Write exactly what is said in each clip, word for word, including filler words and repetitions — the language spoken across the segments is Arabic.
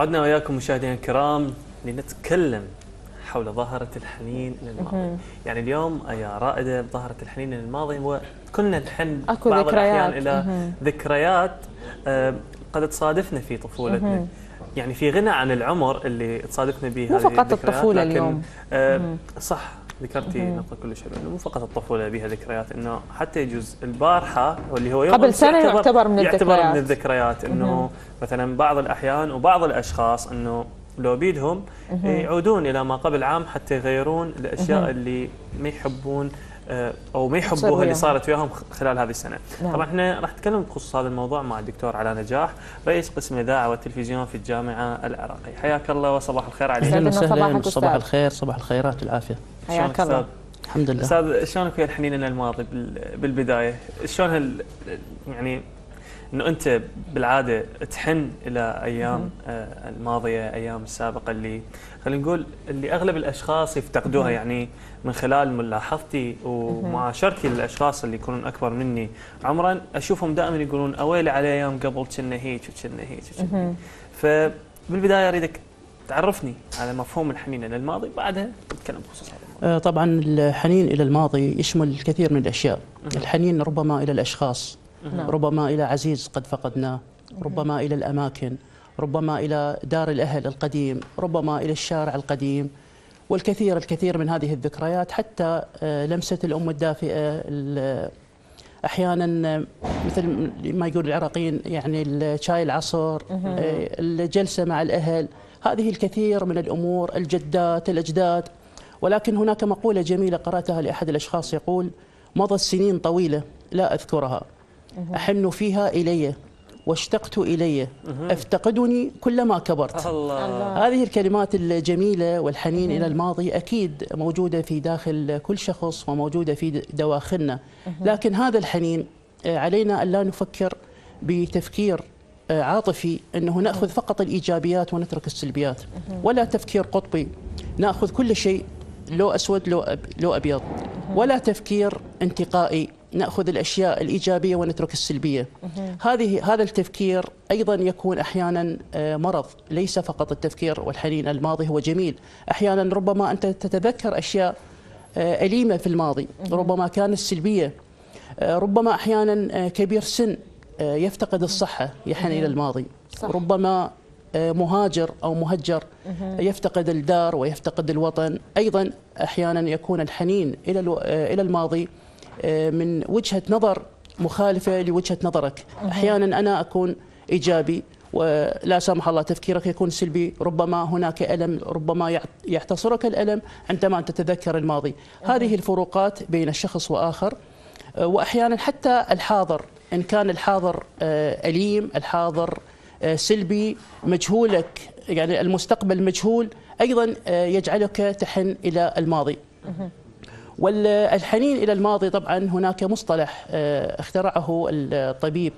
عدنا وياكم مشاهدينا الكرام لنتكلم حول ظاهرة الحنين للماضي. يعني اليوم يا رائدة بظاهرة الحنين للماضي وكلنا نحن بعض الأحيان إلى ذكريات قد تصادفنا في طفولتنا. يعني في غنى عن العمر اللي تصادفنا به، مو فقط الطفولة اليوم. صح، ذكرتي نقطة كلش حلوة، مو فقط الطفولة بها ذكريات، انه حتى يجوز البارحة واللي هو يوم قبل سنة يعتبر, يعتبر من الذكريات يعتبر من الذكريات انه مثلا بعض الأحيان وبعض الأشخاص انه لو بيدهم يعودون إلى ما قبل عام حتى يغيرون الأشياء اللي ما يحبون أو ما يحبوها اللي صارت وياهم خلال هذه السنة. نعم. طبعا احنا راح نتكلم بخصوص هذا الموضوع مع الدكتور علاء نجاح، رئيس قسم الإذاعة والتلفزيون في الجامعة العراقية. حياك الله وصباح الخير عليك. أهلا وسهلا، صباح الخير، صباح الخيرات والعافية. حياك الله. الحمد لله. أستاذ، شلونك ويا الحنين إلى الماضي بالبداية؟ شلون هال يعني انه انت بالعاده تحن الى ايام آه الماضيه، ايام السابقه اللي خلينا نقول اللي اغلب الاشخاص يفتقدوها، يعني من خلال ملاحظتي ومعاشرتي للاشخاص اللي يكونون اكبر مني عمرا اشوفهم دائما يقولون اويلي على ايام قبل كنا هيك وكنا هيك وكنا. فبالبدايه اريدك تعرفني على مفهوم الحنين الى الماضي، بعدها نتكلم بخصوص هذا. طبعا الحنين الى الماضي يشمل الكثير من الاشياء، الحنين ربما الى الاشخاص، ربما إلى عزيز قد فقدناه، ربما إلى الأماكن، ربما إلى دار الأهل القديم، ربما إلى الشارع القديم، والكثير الكثير من هذه الذكريات، حتى لمسة الأم الدافئة، أحيانا مثل ما يقول العراقيين يعني شاي العصر، الجلسة مع الأهل، هذه الكثير من الأمور، الجدات، الأجداد. ولكن هناك مقولة جميلة قرأتها لأحد الأشخاص يقول: مضت سنين طويلة لا أذكرها، أحن فيها إلي واشتقت إلي، أفتقدني كلما كبرت. الله. هذه الكلمات الجميلة والحنين إلى الماضي أكيد موجودة في داخل كل شخص وموجودة في دواخلنا، لكن هذا الحنين علينا أن لا نفكر بتفكير عاطفي أنه نأخذ فقط الإيجابيات ونترك السلبيات، ولا تفكير قطبي نأخذ كل شيء لو أسود لو أبيض، ولا تفكير انتقائي نأخذ الأشياء الإيجابية ونترك السلبية. هذه هذا التفكير أيضا يكون أحيانا مرض، ليس فقط التفكير والحنين الماضي هو جميل، أحيانا ربما أنت تتذكر أشياء أليمة في الماضي، ربما كانت سلبية، ربما أحيانا كبير سن يفتقد الصحة يحن إلى الماضي، ربما مهاجر أو مهجر يفتقد الدار ويفتقد الوطن، أيضا أحيانا يكون الحنين إلى إلى الماضي من وجهة نظر مخالفة لوجهة نظرك. أحيانا أنا أكون إيجابي ولا سمح الله تفكيرك يكون سلبي، ربما هناك ألم، ربما يحتصرك الألم عندما تتذكر الماضي. هذه الفروقات بين الشخص وآخر، وأحيانا حتى الحاضر، إن كان الحاضر أليم، الحاضر سلبي، مجهولك يعني المستقبل مجهول، أيضا يجعلك تحن إلى الماضي. والحنين إلى الماضي طبعا هناك مصطلح اخترعه الطبيب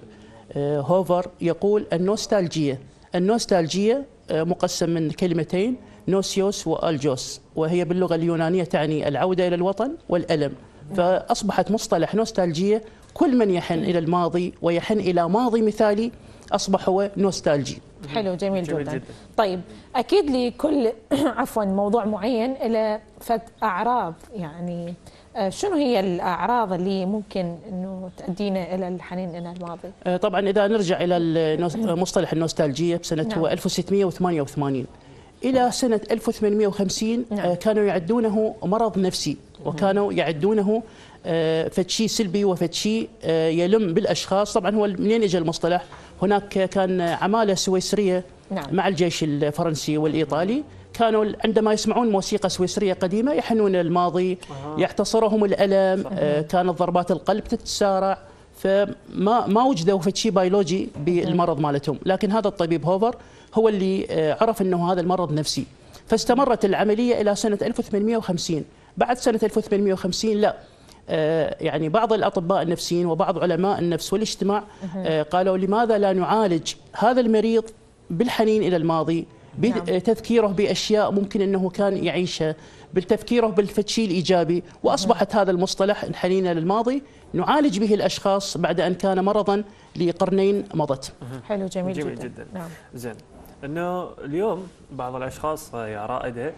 هوفر يقول النوستالجية. النوستالجية مقسم من كلمتين، نوسيوس والجوس، وهي باللغة اليونانية تعني العودة إلى الوطن والألم، فأصبحت مصطلح نوستالجية. كل من يحن إلى الماضي ويحن إلى ماضي مثالي أصبح هو نوستالجي. حلو، جميل, جميل جدا. جدا. طيب، أكيد لكل عفوا موضوع معين إلى فت أعراض، يعني شنو هي الأعراض اللي ممكن إنه تؤدينا إلى الحنين إلى الماضي؟ طبعا إذا نرجع إلى مصطلح النوستالجية بسنة نعم. ألف وستمئة وثمانية وثمانين إلى سنة ألف وثمانمئة وخمسين نعم. كانوا يعدونه مرض نفسي، وكانوا يعدونه فتشي سلبي وفتشي يلم بالأشخاص. طبعا هو منين إجا المصطلح؟ هناك كان عمالة سويسرية نعم. مع الجيش الفرنسي والإيطالي، كانوا عندما يسمعون موسيقى سويسرية قديمة يحنون للماضي، آه. يحتصرهم الألم، آه. كانت ضربات القلب تتسارع، فما ما وجدوا في شيء بيولوجي بالمرض مالتهم، لكن هذا الطبيب هوفر هو اللي عرف أنه هذا المرض نفسي. فاستمرت العملية إلى سنة ألف وثمانمئة وخمسين. بعد سنة ألف وثمانمئة وخمسين لا يعني بعض الأطباء النفسيين وبعض علماء النفس والاجتماع قالوا لماذا لا نعالج هذا المريض بالحنين إلى الماضي، بتذكيره بأشياء ممكن أنه كان يعيشها، بتذكيره بالفتشي الإيجابي، وأصبحت هذا المصطلح الحنين إلى الماضي نعالج به الأشخاص بعد أن كان مرضا لقرنين مضت. حلو، جميل, جميل جدا, جداً. نعم. زين، انه اليوم بعض الاشخاص يا رائده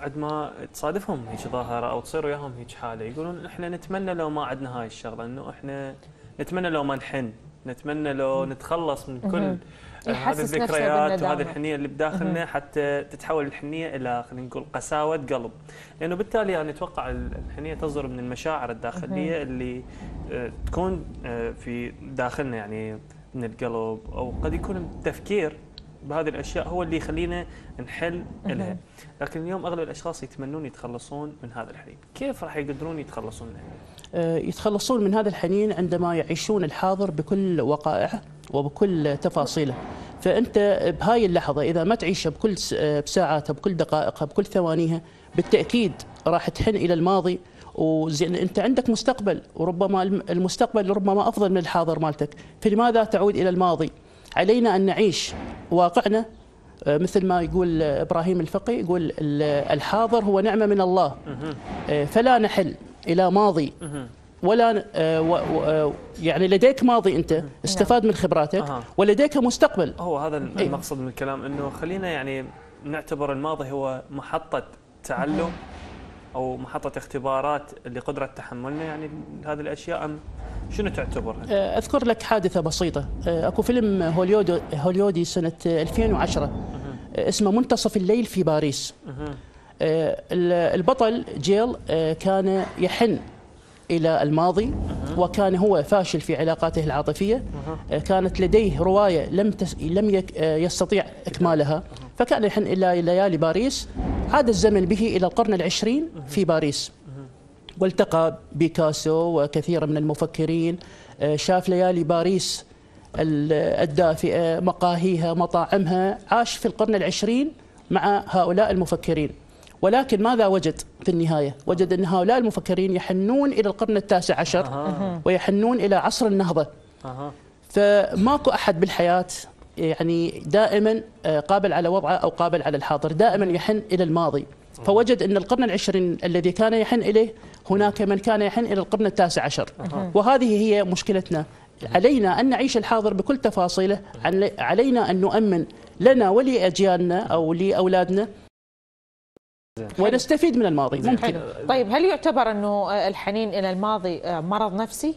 عندما تصادفهم هيك ظاهره او تصير وياهم هيك حاله يقولون احنا نتمنى لو ما عندنا هاي الشغله، انه احنا نتمنى لو ما نحن، نتمنى لو نتخلص من كل هذه الذكريات وهذه الحنيه اللي بداخلنا حتى تتحول الحنيه الى خلينا نقول قساوه قلب، لانه بالتالي انا اتوقع الحنيه تصدر من المشاعر الداخليه اللي تكون في داخلنا يعني من القلب، او قد يكون التفكير بهذه الاشياء هو اللي يخلينا نحل لها. لكن اليوم اغلب الاشخاص يتمنون يتخلصون من هذا الحنين، كيف راح يقدرون يتخلصون منه؟ يتخلصون من هذا الحنين عندما يعيشون الحاضر بكل وقائعه وبكل تفاصيله. فانت بهاي اللحظه اذا ما تعيشها بكل بساعاتها بكل دقائقها بكل ثوانيها، بالتاكيد راح تحن الى الماضي. وزين انت عندك مستقبل، وربما المستقبل ربما افضل من الحاضر مالتك، فلماذا تعود الى الماضي؟ علينا ان نعيش واقعنا مثل ما يقول ابراهيم الفقي، يقول الحاضر هو نعمه من الله، فلا نحل الى ماضي ولا يعني لديك ماضي انت استفاد من خبراتك ولديك مستقبل. هو هذا المقصد من الكلام، انه خلينا يعني نعتبر الماضي هو محطه تعلم او محطه اختبارات لقدره تحملنا يعني هذه الاشياء، ام شنو تعتبرها؟ اذكر لك حادثه بسيطه، اكو فيلم هوليودي هوليودي سنه ألفين وعشرة اسمه منتصف الليل في باريس. البطل جيل كان يحن الى الماضي وكان هو فاشل في علاقاته العاطفيه، كانت لديه روايه لم لم يستطيع اكمالها، فكان يحن الى ليالي باريس. عاد الزمن به إلى القرن العشرين في باريس، والتقى بيكاسو وكثير من المفكرين، شاف ليالي باريس الدافئة، مقاهيها، مطاعمها، عاش في القرن العشرين مع هؤلاء المفكرين. ولكن ماذا وجد في النهاية؟ وجد أن هؤلاء المفكرين يحنون إلى القرن التاسع عشر ويحنون إلى عصر النهضة، فماكو أحد بالحياة يعني دائما قابل على وضعه أو قابل على الحاضر، دائما يحن إلى الماضي. فوجد أن القرن العشرين الذي كان يحن إليه هناك من كان يحن إلى القرن التاسع عشر. وهذه هي مشكلتنا، علينا أن نعيش الحاضر بكل تفاصيله، علينا أن نؤمن لنا ولأجيالنا أو لأولادنا ونستفيد من الماضي. ممكن. طيب هل يعتبر أنه الحنين إلى الماضي مرض نفسي؟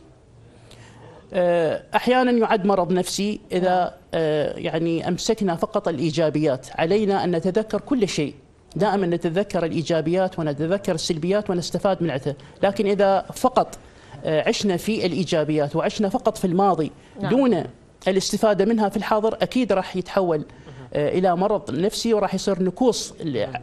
أحيانا يعد مرض نفسي إذا يعني أمسكنا فقط الإيجابيات. علينا أن نتذكر كل شيء، دائما نتذكر الإيجابيات ونتذكر السلبيات ونستفاد من عتها. لكن إذا فقط عشنا في الإيجابيات وعشنا فقط في الماضي دون الاستفادة منها في الحاضر، أكيد راح يتحول إلى مرض نفسي وراح يصير نكوص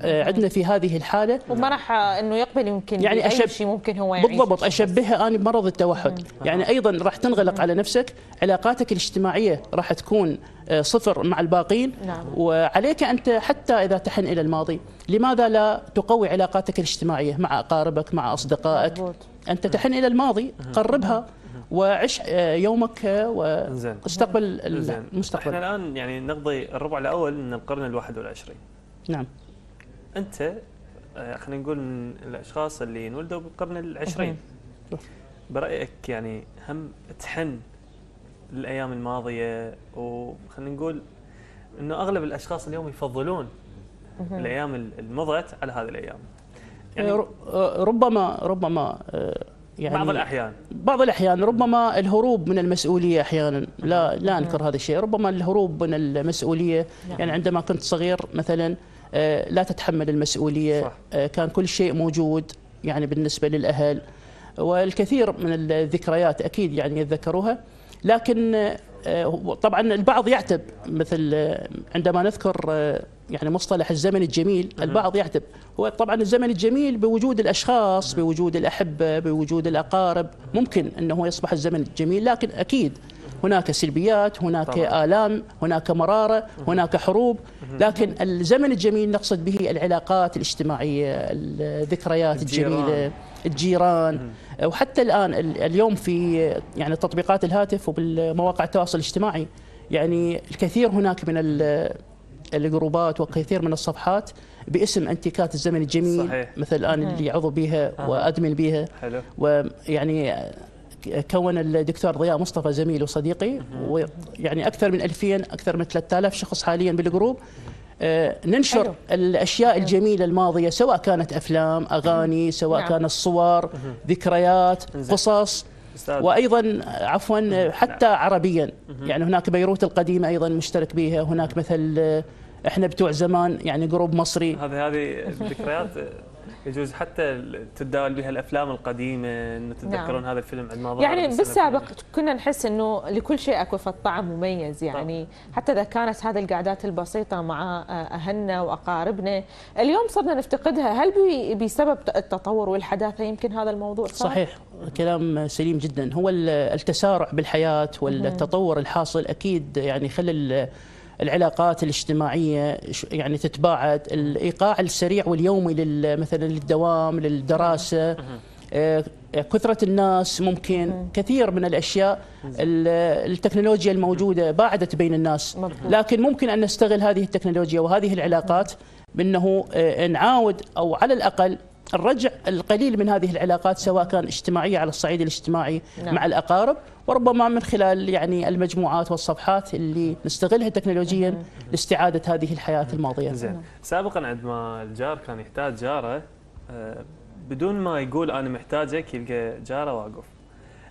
عندنا في هذه الحالة، وما راح أنه يقبل يمكن يعني أي شيء ممكن هو يعيش. بالضبط، أشبهها أنا بمرض التوحد. يعني أيضا راح تنغلق على نفسك، علاقاتك الاجتماعية راح تكون صفر مع الباقين. نعم. وعليك أنت حتى إذا تحن إلى الماضي، لماذا لا تقوي علاقاتك الاجتماعية مع أقاربك مع أصدقائك؟ مم. أنت تحن إلى الماضي، قربها وعش يومك واستقبل المستقبل. احنا الان يعني نقضي الربع الاول من القرن الواحد والعشرين. نعم. انت خلينا نقول من الاشخاص اللي انولدوا بالقرن العشرين. برايك يعني هم تحن للايام الماضيه، وخلينا نقول انه اغلب الاشخاص اليوم يفضلون الايام اللي مضت على هذه الايام. يعني ربما ربما يعني بعض الأحيان بعض الأحيان ربما الهروب من المسؤولية أحيانا، لا لا أنكر هذا الشيء، ربما الهروب من المسؤولية. يعني عندما كنت صغير مثلا لا تتحمل المسؤولية، كان كل شيء موجود يعني بالنسبة للأهل، والكثير من الذكريات أكيد يعني يتذكروها. لكن طبعا البعض يعتب، مثل عندما نذكر يعني مصطلح الزمن الجميل، البعض يعتب. هو طبعا الزمن الجميل بوجود الأشخاص، بوجود الأحبة، بوجود الأقارب، ممكن أنه يصبح الزمن الجميل. لكن أكيد هناك سلبيات، هناك آلام، هناك مرارة، هناك حروب. لكن الزمن الجميل نقصد به العلاقات الاجتماعية، الذكريات الجميلة، الجيران. وحتى الآن اليوم في يعني تطبيقات الهاتف وبالمواقع التواصل الاجتماعي، يعني الكثير هناك من الجروبات وكثير من الصفحات باسم انتكات الزمن الجميل. صحيح. مثل الآن اللي عضو بها وأدمن بها، ويعني كون الدكتور ضياء مصطفى زميلي وصديقي، ويعني اكثر من ألفين اكثر من ثلاثة آلاف شخص حاليا بالجروب، ننشر الاشياء الجميله الماضيه، سواء كانت افلام، اغاني، سواء كانت صور، ذكريات، قصص، وايضا عفوا حتى عربيا، يعني هناك بيروت القديمه ايضا مشترك بها، هناك مثل احنا بتوع زمان، يعني جروب مصري. هذه هذه الذكريات يجوز حتى تتداول بها الافلام القديمه، انه تتذكرون نعم. هذا الفيلم عندما ظهر يعني بالسابق كنا نحس انه لكل شيء اكو طعم مميز، يعني طبعا. حتى اذا كانت هذه القعدات البسيطه مع اهلنا واقاربنا، اليوم صرنا نفتقدها. هل بسبب التطور والحداثه يمكن هذا الموضوع صار؟ صحيح، كلام سليم جدا. هو التسارع بالحياه والتطور الحاصل اكيد يعني خلى العلاقات الاجتماعيه يعني تتباعد، الايقاع السريع واليومي مثلا للدوام، للدراسه، كثره الناس، ممكن كثير من الاشياء التكنولوجيا الموجوده باعدت بين الناس، لكن ممكن ان نستغل هذه التكنولوجيا وهذه العلاقات بانه نعاود او على الاقل الرجع القليل من هذه العلاقات، سواء كان اجتماعيه على الصعيد الاجتماعي نعم. مع الاقارب، وربما من خلال يعني المجموعات والصفحات اللي نستغلها تكنولوجيا لاستعاده هذه الحياه الماضيه. زين، سابقا عندما الجار كان يحتاج جاره بدون ما يقول انا محتاجك يلقى جاره واقف.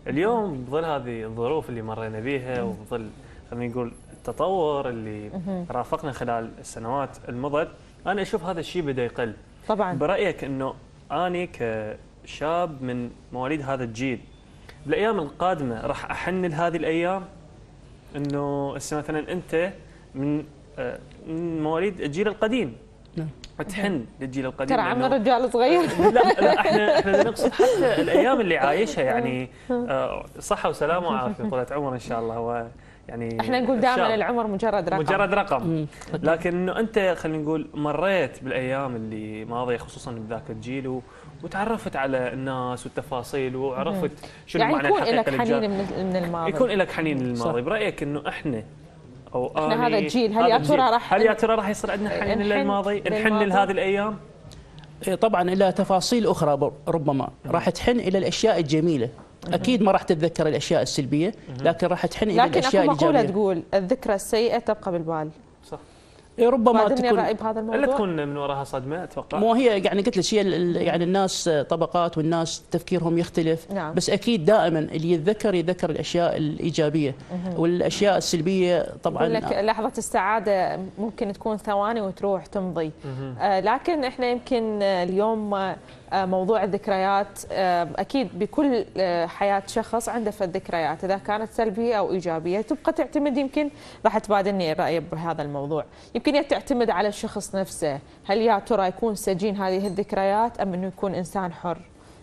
اليوم بظل هذه الظروف اللي مرينا بها وبظل خلينا نقول التطور اللي رافقنا خلال السنوات المضت، انا اشوف هذا الشيء بدا يقل. طبعا برأيك انه اني كشاب من مواليد هذا الجيل بالايام القادمه راح احنل هذه الايام، انه هسه مثلا انت من مواليد الجيل القديم تحن للجيل القديم، ترى عمر رجال صغير. لا لا احنا احنا نقصد حتى الايام اللي عايشها، يعني صحه وسلامه وعافيه طولة عمر ان شاء الله. هو يعني احنا نقول دائما العمر مجرد رقم، مجرد رقم، لكن انه انت خلينا نقول مريت بالايام اللي ماضيه خصوصا بذاك الجيل وتعرفت على الناس والتفاصيل وعرفت شنو يعني معنى الحقيقه. يكون لك حنين من الماضي، يكون لك حنين للماضي. برايك انه احنا او احنا هذا الجيل، هل يا ترى راح هل يا ترى راح يصير عندنا حنين للماضي؟ نحن لهذه الايام طبعا الى تفاصيل اخرى، ربما راح تحن الى الاشياء الجميله، اكيد ما راح تتذكر الاشياء السلبيه، لكن راح تحن الى الاشياء الإيجابية. لكن مقولة تقول الذكرى السيئه تبقى بالبال، صح؟ ربما تكون الا تكون من وراها صدمه. اتوقع مو هي يعني قلت لك، هي يعني الناس طبقات والناس تفكيرهم يختلف نعم. بس اكيد دائما اللي يتذكر يتذكر الاشياء الايجابيه مه. والاشياء السلبيه طبعا لك لحظه السعاده ممكن تكون ثواني وتروح تمضي آه لكن احنا يمكن اليوم آه موضوع الذكريات آه اكيد بكل آه حياه شخص عنده في الذكريات، اذا كانت سلبيه او ايجابيه تبقى تعتمد. يمكن راح تبادلني الراي بهذا الموضوع، يمكن تعتمد على الشخص نفسه، هل يا ترى يكون سجين هذه الذكريات أم أنه يكون إنسان حر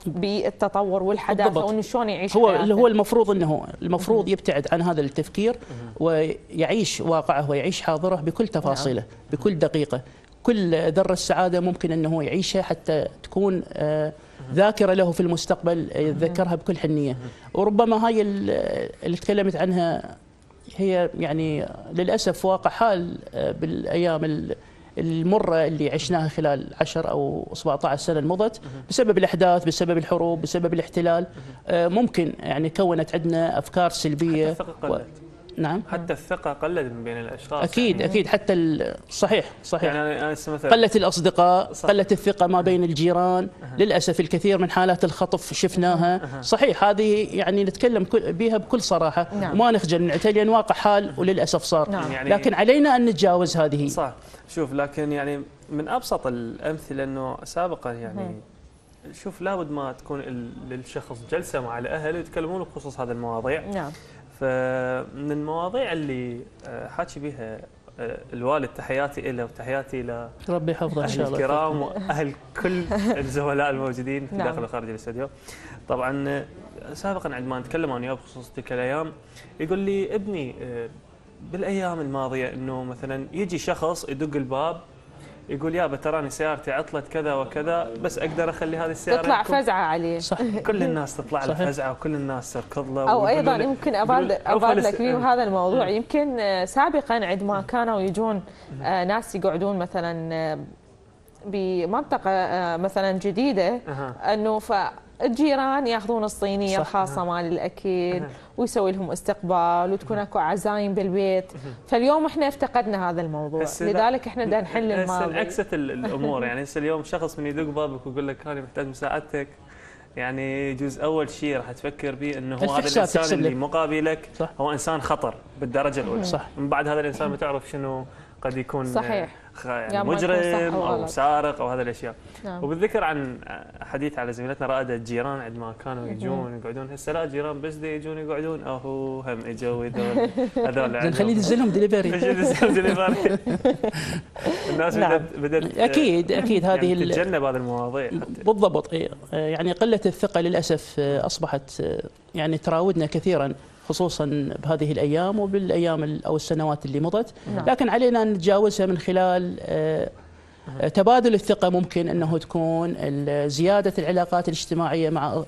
بالتطور والحداثة وأنه شلون يعيش هو حياته؟ هو المفروض أنه المفروض يبتعد عن هذا التفكير ويعيش واقعه ويعيش حاضره بكل تفاصيله، بكل دقيقة، كل ذرة سعادة ممكن أنه يعيشها حتى تكون ذاكرة له في المستقبل يتذكرها بكل حنية. وربما هاي اللي تكلمت عنها هي يعني للأسف واقع حال بالأيام المرة اللي عشناها خلال عشر أو سبعة عشر سنة المضت، بسبب الأحداث، بسبب الحروب، بسبب الاحتلال، ممكن يعني كونت عندنا أفكار سلبية. حتى الثقة قلت و... نعم، حتى الثقة قلت من بين الأشخاص. أكيد يعني. أكيد حتى ال... صحيح صحيح يعني قلت الأصدقاء، صح. قلت الثقة ما بين الجيران، للأسف الكثير من حالات الخطف شفناها. صحيح، هذه يعني نتكلم بها بكل صراحة نعم. وما نخجل من عتليا، واقع حال وللأسف صار نعم. يعني لكن علينا أن نتجاوز هذه. صح، شوف لكن يعني من أبسط الأمثلة أنه سابقا يعني مم. شوف لابد ما تكون للشخص جلسة مع الأهل يتكلمون بخصوص هذه المواضيع نعم. فمن المواضيع اللي حاكي بها الوالد، تحياتي له وتحياتي الى ربي يحفظه ان شاء الله الكرام واهل كل الزملاء الموجودين في داخل وخارج الاستوديو. طبعا سابقا عندما نتكلم انا وياه بخصوص تلك الايام يقول لي ابني بالايام الماضيه انه مثلا يجي شخص يدق الباب يقول يابا تراني سيارتي عطلت كذا وكذا، بس اقدر اخلي هذه السياره. تطلع فزعه عليه، صح. كل الناس تطلع له فزعه وكل الناس تركض له. او ايضا يمكن ابادلك فيه هذا الموضوع، يمكن سابقا عندما كانوا يجون ناس يقعدون مثلا بمنطقه مثلا جديده انه ف الجيران ياخذون الصينيه الخاصه مال الاكل ويسوي لهم استقبال وتكون اكو عزايم بالبيت. فاليوم احنا افتقدنا هذا الموضوع، لذلك احنا بدنا نحل الماضي. هسه انعكست الامور، يعني هسه اليوم شخص من يدق بابك ويقول لك انا محتاج مساعدتك، يعني جزء اول شيء راح تفكر به انه هو هذا الانسان اللي مقابلك هو انسان خطر بالدرجه الاولى. صح. من بعد هذا الانسان ما تعرف شنو قد يكون، صحيح، يعني مجرم او سارق او هذه الاشياء. نعم. وبالذكر عن حديث على زميلتنا رائده الجيران عندما كانوا يجون يقعدون، هسه لا جيران بس دي يجون يقعدون، اهو هم اجوا هذول هذول نخليه ينزلهم دليفري دليفري الناس. نعم. بدات اكيد اكيد هذه يعني تتجنب هذه المواضيع بالضبط. يعني قله الثقه للاسف اصبحت يعني تراودنا كثيرا، خصوصا بهذه الايام وبالايام او السنوات اللي مضت. نعم. لكن علينا ان نتجاوزها من خلال تبادل الثقه، ممكن انه تكون زياده العلاقات الاجتماعيه مع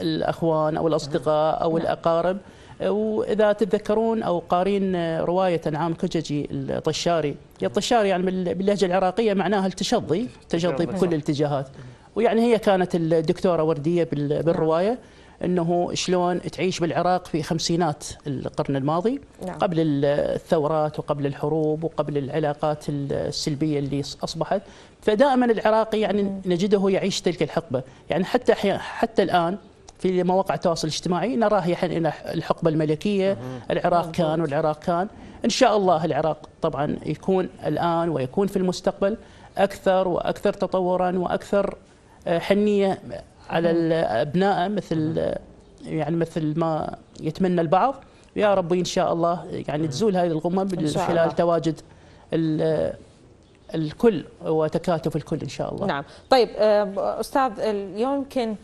الاخوان او الاصدقاء او الاقارب. واذا تتذكرون او قارين روايه نعام كججي الطشاري، الطشاري يعني باللهجه العراقيه معناها التشظي، التشظي بكل الاتجاهات. ويعني هي كانت الدكتوره ورديه بالروايه أنه شلون تعيش بالعراق في خمسينات القرن الماضي. نعم. قبل الثورات وقبل الحروب وقبل العلاقات السلبية اللي أصبحت، فدائما العراقي يعني م. نجده يعيش تلك الحقبة. يعني حتى حتى الآن في مواقع التواصل الاجتماعي نراه يحن الحقبة الملكية. م. العراق كان والعراق كان. إن شاء الله العراق طبعا يكون الآن ويكون في المستقبل أكثر وأكثر تطورا وأكثر حنية على أبنائه، مثل يعني مثل ما يتمنى البعض. يا رب إن شاء الله يعني تزول هذه الغمة من خلال تواجد الكل وتكاتف الكل إن شاء الله. نعم. طيب أستاذ، اليوم يمكن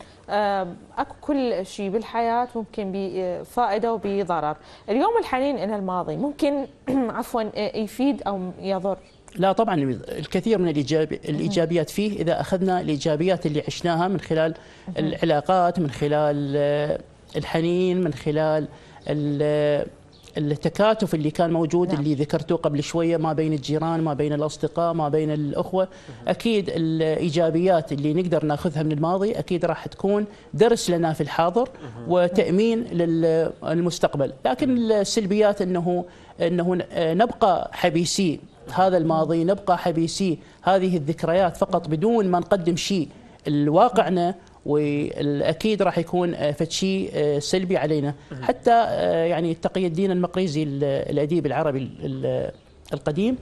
أكو كل شيء بالحياة ممكن بفائدة وبضرر. اليوم الحنين إلى الماضي ممكن عفوا يفيد أو يضر؟ لا طبعا، الكثير من الإيجابيات فيه إذا أخذنا الإيجابيات اللي عشناها من خلال العلاقات، من خلال الحنين، من خلال التكاتف اللي كان موجود. نعم. اللي ذكرته قبل شوية ما بين الجيران، ما بين الأصدقاء، ما بين الأخوة. أكيد الإيجابيات اللي نقدر ناخذها من الماضي أكيد راح تكون درس لنا في الحاضر وتأمين للمستقبل. لكن السلبيات أنه أنه نبقى حبيسي هذا الماضي، نبقى حبيسي هذه الذكريات فقط بدون ما نقدم شيء لواقعنا، والاكيد راح يكون فشي سلبي علينا. حتى يعني تقي الدين المقريزي الاديب العربي القديم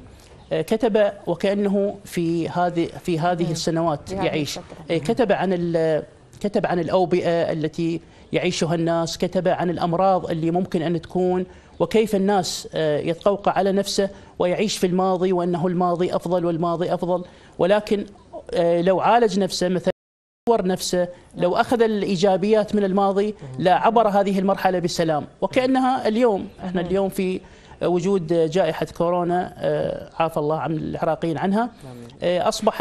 كتب وكانه في هذه في هذه السنوات يعيش، كتب عن كتب عن الاوبئه التي يعيشها الناس، كتب عن الامراض اللي ممكن ان تكون، وكيف الناس يتقوقع على نفسه ويعيش في الماضي وأنه الماضي أفضل والماضي أفضل. ولكن لو عالج نفسه مثلا، طور نفسه، لو أخذ الإيجابيات من الماضي لعبر هذه المرحلة بسلام. وكأنها اليوم، احنا اليوم في وجود جائحة كورونا عافى الله عن العراقيين عنها، أصبح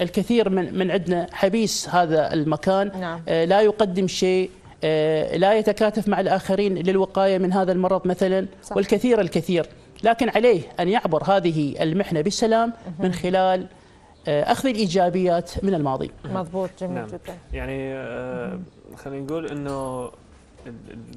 الكثير من من عندنا حبيس هذا المكان، لا يقدم شيء، لا يتكاتف مع الآخرين للوقاية من هذا المرض مثلا. صح. والكثير الكثير. لكن عليه أن يعبر هذه المحنة بسلام من خلال أخذ الإيجابيات من الماضي. مضبوط، جميل. نعم. جدا. يعني خلينا نقول أنه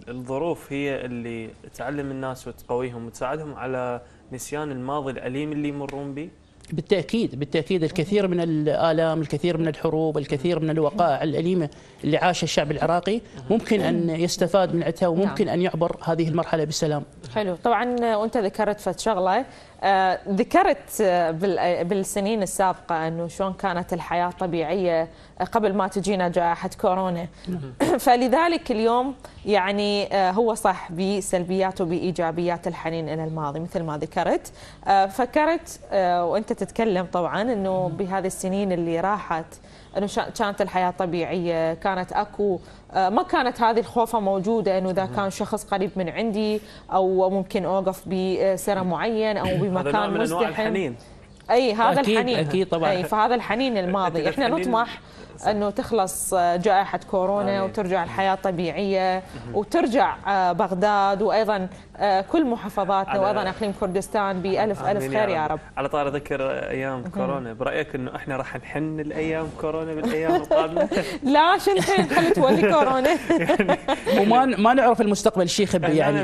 الظروف هي اللي تعلم الناس وتقويهم وتساعدهم على نسيان الماضي الأليم اللي يمرون به. بالتأكيد بالتأكيد، الكثير من الآلام، الكثير من الحروب، الكثير من الوقائع الأليمة اللي عاشها الشعب العراقي ممكن أن يستفاد من عتها، وممكن أن يعبر هذه المرحلة بسلام. حلو. طبعا وأنت ذكرت فت شغلة، ذكرت بالسنين السابقة أنه شلون كانت الحياة طبيعية قبل ما تجينا جائحة كورونا. فلذلك اليوم يعني هو صح بسلبياته بإيجابيات الحنين إلى الماضي مثل ما ذكرت. فكرت وأنت تتكلم طبعا أنه بهذه السنين اللي راحت أنه كانت الحياة طبيعية، كانت أكو ما كانت هذه الخوفة موجودة أنه إذا كان شخص قريب من عندي أو ممكن أوقف بسرة معين أو بمكان مزدحم. اي هذا أكيد الحنين اكيد طبعا اي فهذا الحنين الماضي احنا نطمح انه تخلص جائحه كورونا آه وترجع الحياه الطبيعيه وترجع بغداد وايضا كل محافظاتنا وايضا اقليم كردستان بالف الف خير يا رب. على طار ذكر ايام كورونا، برايك انه احنا راح نحن الايام كورونا بالايام القادمه؟ لا شنحن خلي تولي كورونا وما ما نعرف المستقبل شيء خبي يعني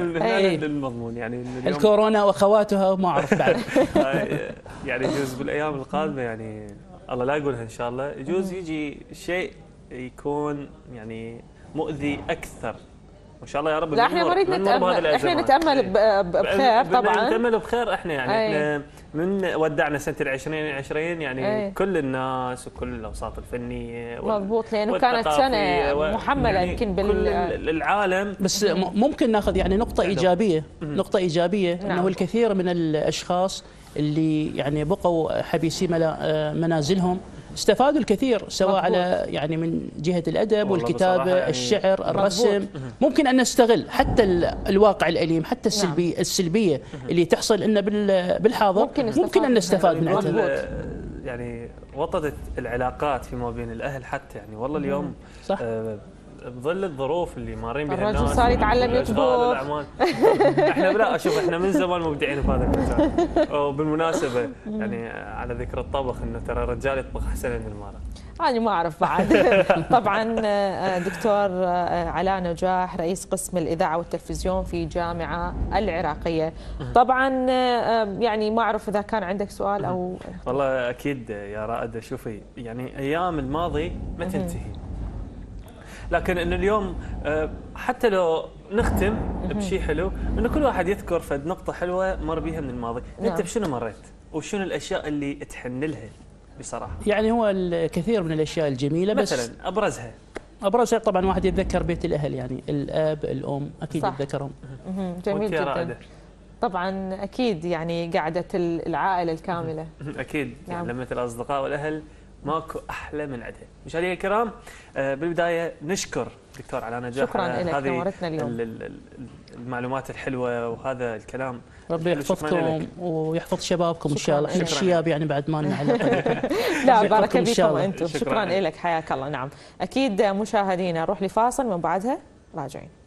المضمون يعني الكورونا واخواتها ما اعرف بعد يعني يجوز بالايام القادمه يعني الله لا يقولها ان شاء الله، يجوز يجي شيء يكون يعني مؤذي اكثر وان شاء الله يا رب. لا احنا ما نتامل، احنا نتامل بخير طبعا، نتامل بخير احنا يعني أي. احنا من ودعنا سنه العشرين عشرين يعني أي. كل الناس وكل الاوساط الفنيه مضبوط لانه كانت سنه محمله يمكن يعني بال العالم. بس ممكن ناخذ يعني نقطه ايجابيه نقطه ايجابيه نعم. انه الكثير من الاشخاص اللي يعني بقوا حبيسي منازلهم استفادوا الكثير سواء مضبوط. على يعني من جهة الأدب والكتابة يعني الشعر الرسم مضبوط. ممكن أن نستغل حتى الواقع الأليم حتى السلبي نعم. السلبية اللي تحصل لنا بالحاضر ممكن, ممكن أن نستفاد منها مضبوط. يعني وطدت العلاقات فيما بين الأهل حتى يعني والله اليوم صح. آه بظل الظروف اللي مارين بها الناس الرجل صار يتعلم يطبخ احنا لا اشوف احنا من زمان مبدعين بهذا المجال. وبالمناسبه يعني على ذكر الطبخ انه ترى الرجال يطبخ احسن من المراه. انا ما اعرف بعد طبعا دكتور علاء نجاح رئيس قسم الاذاعه والتلفزيون في الجامعه العراقيه. طبعا يعني ما اعرف اذا كان عندك سؤال او والله اكيد يا رائده. شوفي يعني ايام الماضي ما تنتهي لكن انه اليوم حتى لو نختم بشيء حلو انه كل واحد يذكر فد نقطه حلوه مر بيها من الماضي. نعم. انت بشنو مريت وشنو الاشياء اللي تحن لها بصراحه؟ يعني هو الكثير من الاشياء الجميله بس مثلا ابرزها ابرزها طبعا واحد يتذكر بيت الاهل يعني الاب الام اكيد صح. يتذكرهم جميل جدا طبعا اكيد يعني قعده العائله الكامله اكيد يعني لمه الاصدقاء والاهل ماكو احلى من عدها. مشاهدينا الكرام بالبدايه نشكر دكتور علاء نجاح شكرا لك نورتنا اليوم المعلومات الحلوه وهذا الكلام. ربي يحفظكم ويحفظ شبابكم ان شاء الله. احنا الشياب يعني بعد ما لنا على لا بارك بكم انتم. شكرا لك حياك الله. نعم اكيد مشاهدينا نروح لفاصل من بعدها راجعين.